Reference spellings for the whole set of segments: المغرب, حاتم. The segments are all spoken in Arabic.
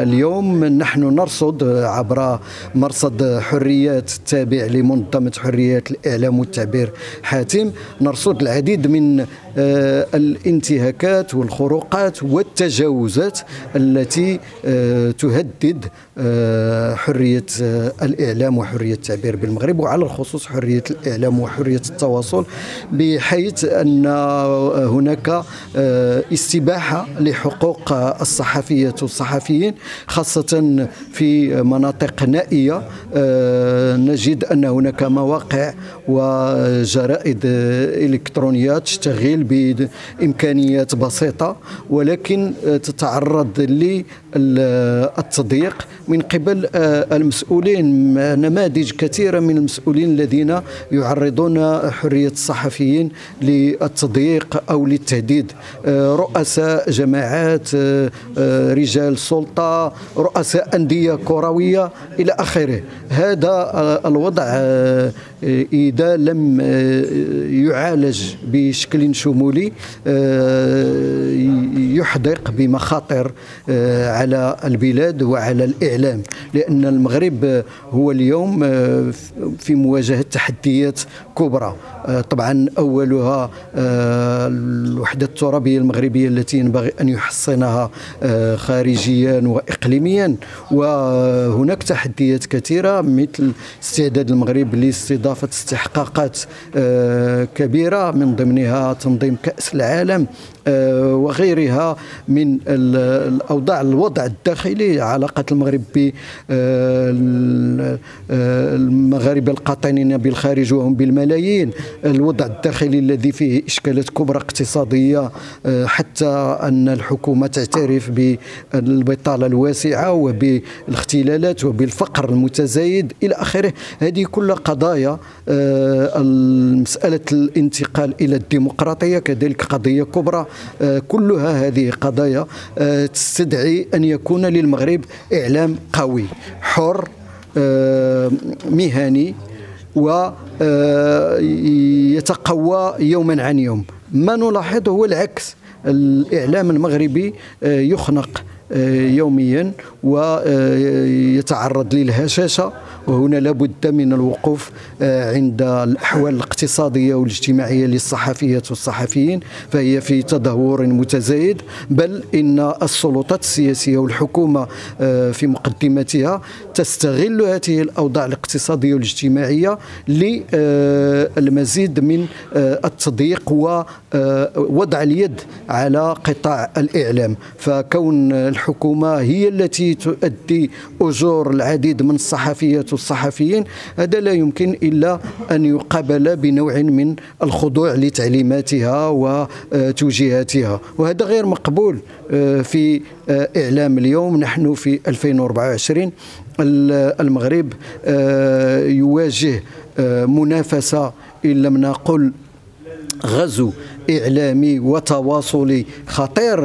اليوم نحن نرصد عبر مرصد حريات التابع لمنظمة حريات الإعلام والتعبير حاتم، نرصد العديد من الانتهاكات والخروقات والتجاوزات التي تهدد حرية الإعلام وحرية التعبير بالمغرب، وعلى الخصوص حرية الإعلام وحرية التواصل، بحيث أن هناك استباحة لحقوق الصحفية والصحفيين خاصة في مناطق نائية. نجد أن هناك مواقع وجرائد إلكترونية تشتغل بإمكانيات بسيطة ولكن تتعرض للتضييق من قبل المسؤولين، نماذج كثيرة من المسؤولين الذين يعرضون حرية الصحفيين للتضييق أو للتهديد، رؤساء جماعات، رجال السلطة، رؤساء أندية كروية إلى آخره. هذا الوضع إذا لم يعالج بشكل شمولي يحدق بمخاطر على البلاد وعلى الإعلام، لأن المغرب هو اليوم في مواجهة تحديات كبرى، طبعا أولها الوحدة الترابية المغربية التي ينبغي أن يحصنها خارجيا وإقليميا، وهناك تحديات كثيرة مثل استعداد المغرب لاستضافة استحقاقات كبيرة من ضمنها تنظيم كأس العالم وغيرها من الأوضاع. الوضع الداخلي، علاقة المغرب بالمغاربة القاطنين بالخارج وهم بالملايين، الوضع الداخلي الذي فيه إشكالات كبرى اقتصادية، حتى أن الحكومة تعترف بالبطالة الواسعة وبالاختلالات وبالفقر المتزايد إلى آخره. هذه كل قضايا، مسألة الانتقال إلى الديمقراطية كذلك قضية كبرى، كلها هذه قضايا تستدعي أن يكون للمغرب إعلام قوي حر مهني ويتقوى يوما عن يوم. ما نلاحظه هو العكس، الإعلام المغربي يخنق يوميا ويتعرض للهشاشة، وهنا لابد من الوقوف عند الأحوال الاقتصادية والاجتماعية للصحفيات والصحفيين، فهي في تدهور متزايد، بل إن السلطات السياسية والحكومة في مقدمتها تستغل هذه الأوضاع الاقتصادية والاجتماعية للمزيد من التضييق ووضع اليد على قطاع الإعلام. فكون الحكومة هي التي تؤدي أجور العديد من الصحفيات والصحفيين، هذا لا يمكن إلا أن يقابل بنوع من الخضوع لتعليماتها وتوجيهاتها، وهذا غير مقبول في إعلام اليوم. نحن في 2024 المغرب يواجه منافسة إن لم نقل غزو إعلامي وتواصلي خطير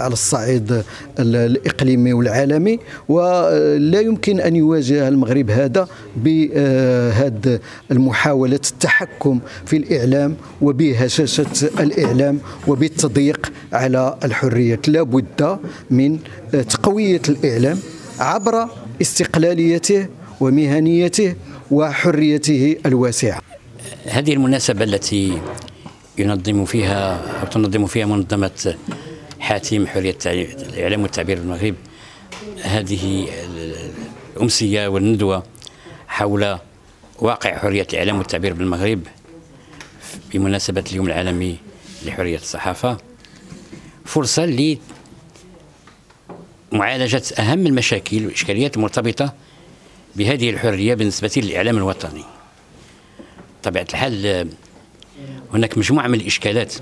على الصعيد الإقليمي والعالمي، ولا يمكن أن يواجه المغرب هذا بهذه المحاولة التحكم في الإعلام وبهشاشة الإعلام وبالتضييق على الحريات. لا بد من تقوية الإعلام عبر استقلاليته ومهنيته وحريته الواسعة. هذه المناسبة التي ينظم فيها أو تنظم فيها منظمة حاتم حرية الإعلام والتعبير بالمغرب هذه الأمسية والندوة حول واقع حرية الإعلام والتعبير بالمغرب بمناسبة اليوم العالمي لحرية الصحافة، فرصة لمعالجة أهم المشاكل والإشكاليات المرتبطة بهذه الحرية بالنسبة للإعلام الوطني. طبيعة الحال هناك مجموعة من الإشكالات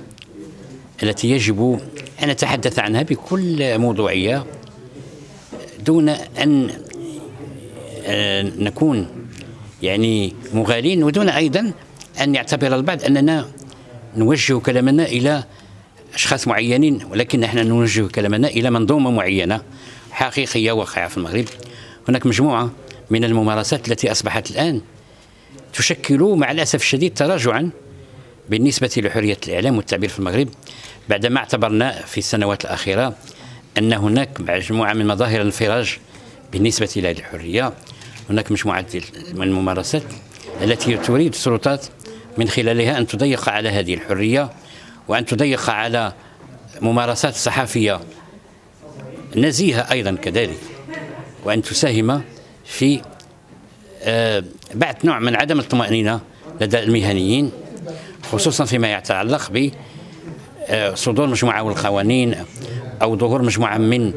التي يجب أن نتحدث عنها بكل موضوعية دون أن نكون يعني مغالين، ودون أيضا أن يعتبر البعض أننا نوجه كلامنا إلى أشخاص معينين، ولكن نحن نوجه كلامنا إلى منظومة معينة حقيقية واقعة في المغرب. هناك مجموعة من الممارسات التي أصبحت الآن تشكل مع الأسف الشديد تراجعا بالنسبة لحرية الإعلام والتعبير في المغرب، بعدما اعتبرنا في السنوات الأخيرة أن هناك مجموعة من مظاهر الانفراج بالنسبة لهذه الحرية، هناك مجموعة من الممارسات التي تريد السلطات من خلالها أن تضيق على هذه الحرية وأن تضيق على ممارسات صحفية نزيهة أيضا كذلك، وأن تساهم في بعث نوع من عدم الطمأنينة لدى المهنيين، خصوصا فيما يتعلق بصدور مجموعة من القوانين أو ظهور مجموعة من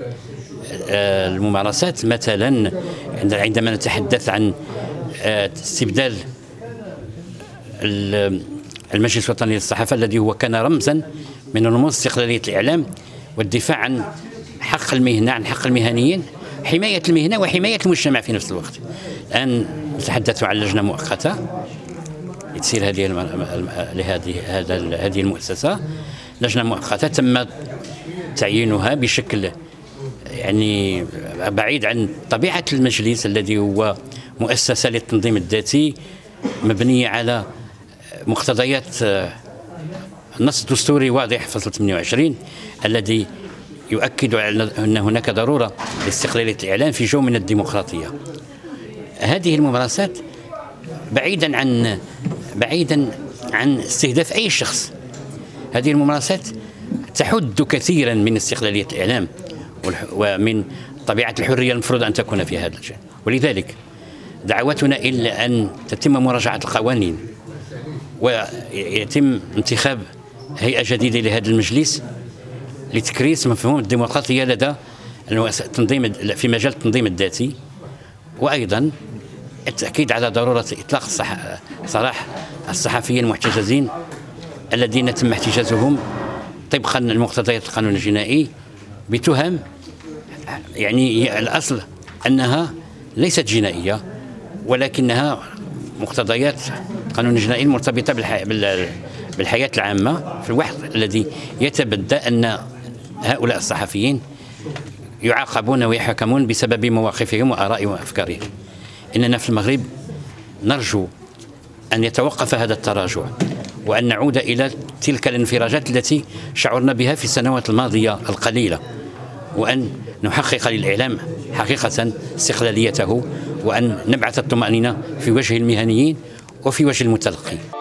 الممارسات. مثلا عندما نتحدث عن استبدال المجلس الوطني للصحافة الذي هو كان رمزا من رموز استقلالية الإعلام والدفاع عن حق المهنة، عن حق المهنيين، حماية المهنة وحماية المجتمع في نفس الوقت. الآن نتحدث عن لجنة مؤقتة تصير هذه المؤسسة، لجنة مؤقتة تم تعيينها بشكل يعني بعيد عن طبيعة المجلس الذي هو مؤسسة للتنظيم الذاتي مبنية على مقتضيات نص دستوري واضح فصل 28 الذي يؤكد على أن هناك ضرورة لاستقلالية الإعلام في جو من الديمقراطية. هذه الممارسات بعيدا عن استهداف أي شخص، هذه الممارسات تحد كثيرا من استقلالية الإعلام ومن طبيعة الحرية المفروض أن تكون في هذا الشيء. ولذلك دعوتنا إلى أن تتم مراجعة القوانين ويتم انتخاب هيئة جديدة لهذا المجلس لتكريس مفهوم الديمقراطية لدى التنظيم في مجال التنظيم الذاتي، وأيضا التأكيد على ضرورة إطلاق سراح الصحفيين المحتجزين الذين تم احتجازهم طبقا لمقتضيات القانون الجنائي بتهم يعني الأصل أنها ليست جنائية، ولكنها مقتضيات القانون الجنائي المرتبطة بالحياة العامة في الوقت الذي يتبدى أن هؤلاء الصحفيين يعاقبون ويحكمون بسبب مواقفهم وآرائهم وأفكارهم. إننا في المغرب نرجو أن يتوقف هذا التراجع وأن نعود إلى تلك الانفراجات التي شعرنا بها في السنوات الماضية القليلة، وأن نحقق للإعلام حقيقة استقلاليته، وأن نبعث الطمأنينة في وجه المهنيين وفي وجه المتلقي.